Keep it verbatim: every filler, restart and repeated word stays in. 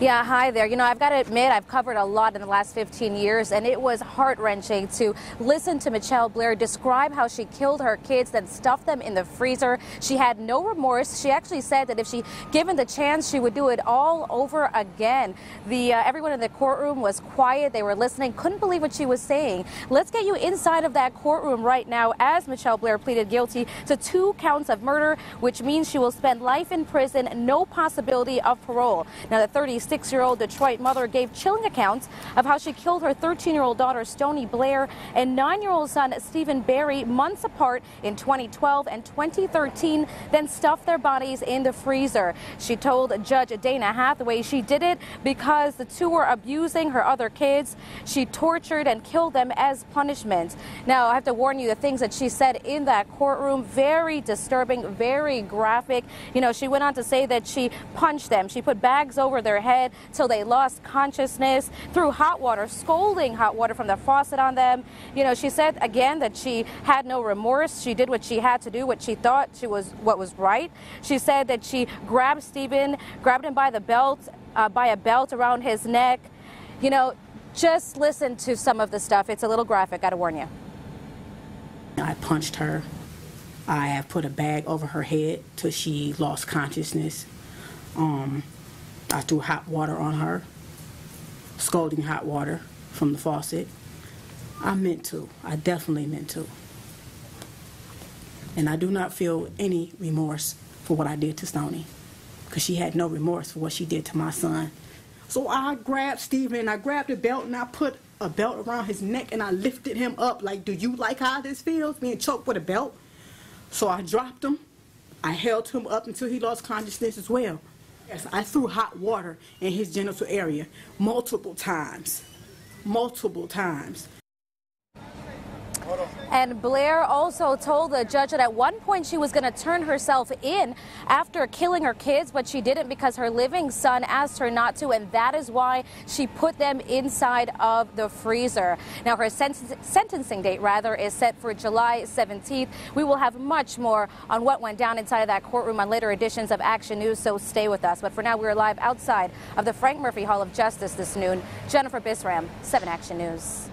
Yeah, hi there. You know, I've got to admit, I've covered a lot in the last fifteen years, and it was heart-wrenching to listen to Michelle Blair describe how she killed her kids, then stuffed them in the freezer. She had no remorse. She actually said that if she given the chance, she would do it all over again. The uh, everyone in the courtroom was quiet. They were listening, couldn't believe what she was saying. Let's get you inside of that courtroom right now as Michelle Blair pleaded guilty to two counts of murder, which means she will spend life in prison, no possibility of parole. Now, the thirty-six-year-old Detroit mother gave chilling accounts of how she killed her thirteen-year-old daughter Stoni Blair and nine-year-old son Stephen Berry months apart in twenty twelve and twenty thirteen, then stuffed their bodies in the freezer. She told Judge Dana Hathaway she did it because the two were abusing her other kids. She tortured and killed them as punishment. Now, I have to warn you, the things that she said in that courtroom, very disturbing, very graphic. You know, she went on to say that she punched them. She put bags over their head till they lost consciousness, threw hot water, scolding hot water from the faucet on them. You know, she said again that she had no remorse. She did what she had to do, what she thought she was, what was right. She said that she grabbed Stephen, grabbed him by the belt, uh, by a belt around his neck. You know, just listen to some of the stuff. It's a little graphic, gotta warn you. I punched her. I have put a bag over her head till she lost consciousness. Um, I threw hot water on her, scalding hot water from the faucet. I meant to. I definitely meant to. And I do not feel any remorse for what I did to Stoni, because she had no remorse for what she did to my son. So I grabbed Stephen, and I grabbed the belt, and I put a belt around his neck, and I lifted him up like, do you like how this feels, being choked with a belt? So I dropped him. I held him up until he lost consciousness as well. Yes, I threw hot water in his genital area multiple times, multiple times. And Blair also told the judge that at one point she was going to turn herself in after killing her kids, but she didn't because her living son asked her not to, and that is why she put them inside of the freezer. Now, her sen sentencing date, rather, is set for July seventeenth. We will have much more on what went down inside of that courtroom on later editions of Action News, so stay with us. But for now, we're live outside of the Frank Murphy Hall of Justice this noon. Jennifer Bisram, seven Action News.